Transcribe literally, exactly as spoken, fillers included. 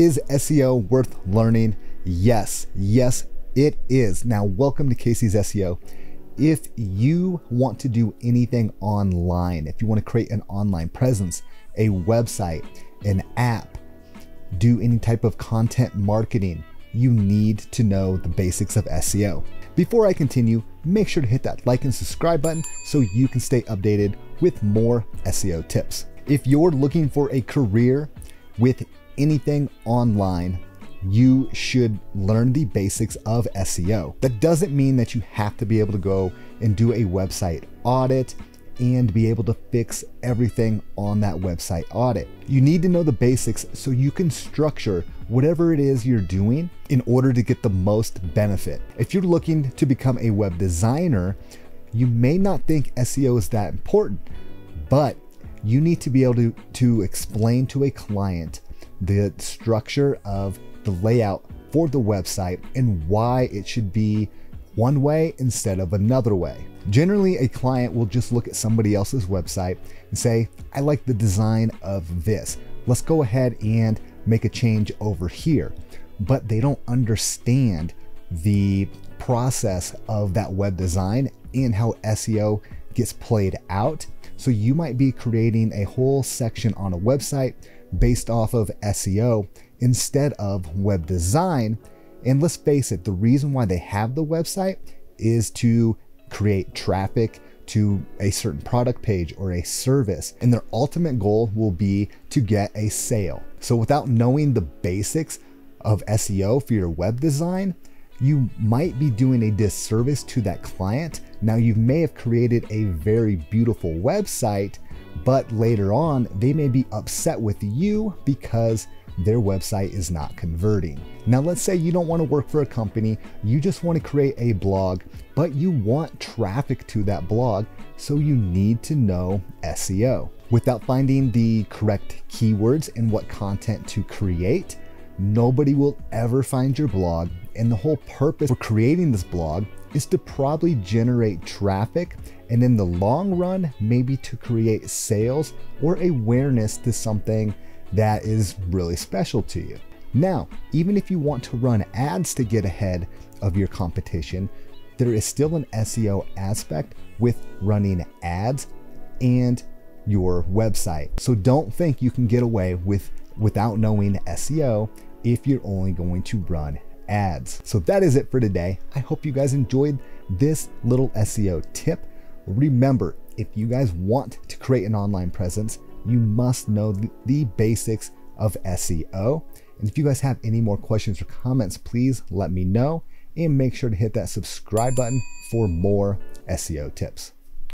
Is S E O worth learning? Yes, yes, it is. Now, welcome to Casey's S E O. If you want to do anything online, if you want to create an online presence, a website, an app, do any type of content marketing, you need to know the basics of S E O. Before I continue, make sure to hit that like and subscribe button so you can stay updated with more S E O tips. If you're looking for a career with anything online, you should learn the basics of S E O. That doesn't mean that you have to be able to go and do a website audit and be able to fix everything on that website audit. You need to know the basics so you can structure whatever it is you're doing in order to get the most benefit. If you're looking to become a web designer, you may not think S E O is that important, but you need to be able to, to explain to a client the structure of the layout for the website and why it should be one way instead of another way. Generally, a client will just look at somebody else's website and say, I like the design of this. Let's go ahead and make a change over here. But they don't understand the process of that web design and how S E O gets played out. So you might be creating a whole section on a website based off of S E O instead of web design. And let's face it, the reason why they have the website is to create traffic to a certain product page or a service, and their ultimate goal will be to get a sale. So without knowing the basics of S E O for your web design, you might be doing a disservice to that client. Now, you may have created a very beautiful website, but later on, they may be upset with you because their website is not converting. Now, let's say you don't want to work for a company, you just want to create a blog, but you want traffic to that blog, so you need to know S E O. Without finding the correct keywords and what content to create, nobody will ever find your blog, and the whole purpose for creating this blog is to probably generate traffic and in the long run, maybe to create sales or awareness to something that is really special to you. Now, even if you want to run ads to get ahead of your competition, there is still an S E O aspect with running ads and your website. So don't think you can get away with without knowing S E O if you're only going to run ads. So that is it for today. I hope you guys enjoyed this little S E O tip. Remember, if you guys want to create an online presence, you must know the basics of S E O. And if you guys have any more questions or comments, please let me know, and make sure to hit that subscribe button for more S E O tips.